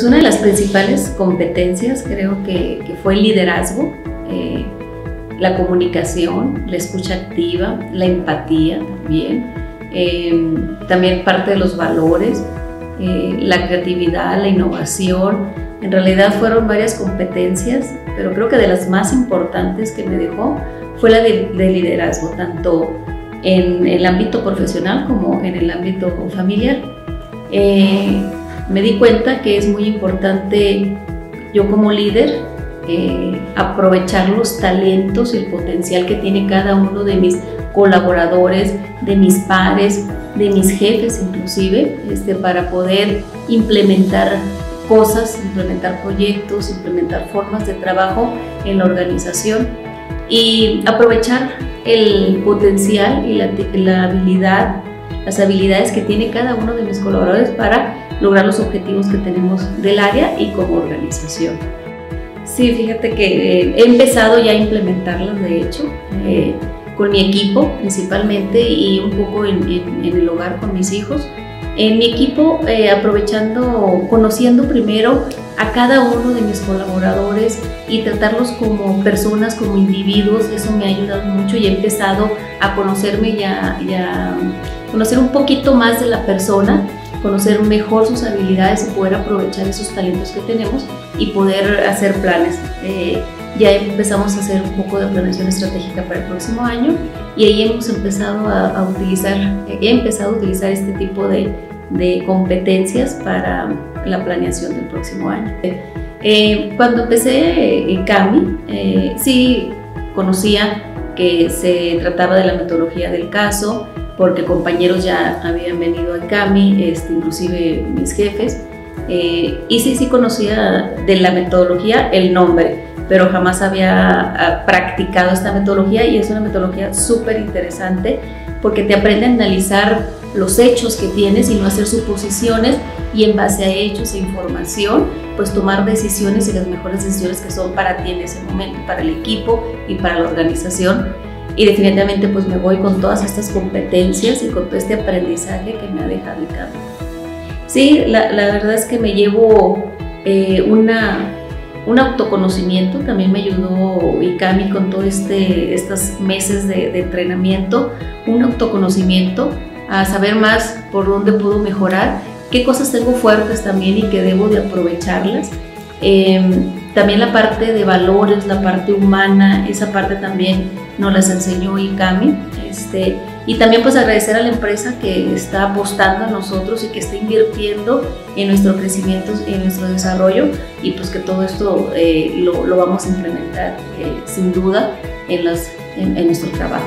Pues una de las principales competencias creo que fue el liderazgo, la comunicación, la escucha activa, la empatía también, también parte de los valores, la creatividad, la innovación. En realidad fueron varias competencias, pero creo que de las más importantes que me dejó fue la de liderazgo, tanto en el ámbito profesional como en el ámbito familiar. Me di cuenta que es muy importante yo como líder aprovechar los talentos y el potencial que tiene cada uno de mis colaboradores, de mis pares, de mis jefes inclusive, para poder implementar cosas, implementar proyectos, implementar formas de trabajo en la organización y aprovechar el potencial y las habilidades que tiene cada uno de mis colaboradores para lograr los objetivos que tenemos del área y como organización. Sí, fíjate que he empezado ya a implementarlas, de hecho, con mi equipo principalmente y un poco en el hogar con mis hijos. En mi equipo, conociendo primero a cada uno de mis colaboradores y tratarlos como personas, como individuos, eso me ha ayudado mucho y he empezado a conocerme y a conocer un poquito más de la persona, conocer mejor sus habilidades y poder aprovechar esos talentos que tenemos y poder hacer planes. Ya empezamos a hacer un poco de planeación estratégica para el próximo año y ahí hemos empezado a utilizar este tipo de competencias para la planeación del próximo año. Cuando empecé ICAMI, sí conocía que se trataba de la metodología del caso, porque compañeros ya habían venido a ICAMI, inclusive mis jefes, y sí conocía de la metodología el nombre, pero jamás había practicado esta metodología y es una metodología súper interesante porque te aprende a analizar los hechos que tienes y no hacer suposiciones y en base a hechos e información, pues tomar decisiones y las mejores decisiones que son para ti en ese momento, para el equipo y para la organización. Y definitivamente pues me voy con todas estas competencias y con todo este aprendizaje que me ha dejado ICAMI. Sí, la verdad es que me llevo un autoconocimiento, también me ayudó ICAMI con todos estos meses de entrenamiento, un autoconocimiento a saber más por dónde puedo mejorar, qué cosas tengo fuertes también y que debo de aprovecharlas. También la parte de valores, la parte humana, esa parte también nos las enseñó ICAMI. Y también pues agradecer a la empresa que está apostando a nosotros y que está invirtiendo en nuestro crecimiento, en nuestro desarrollo y pues que todo esto lo vamos a implementar sin duda en nuestro trabajo.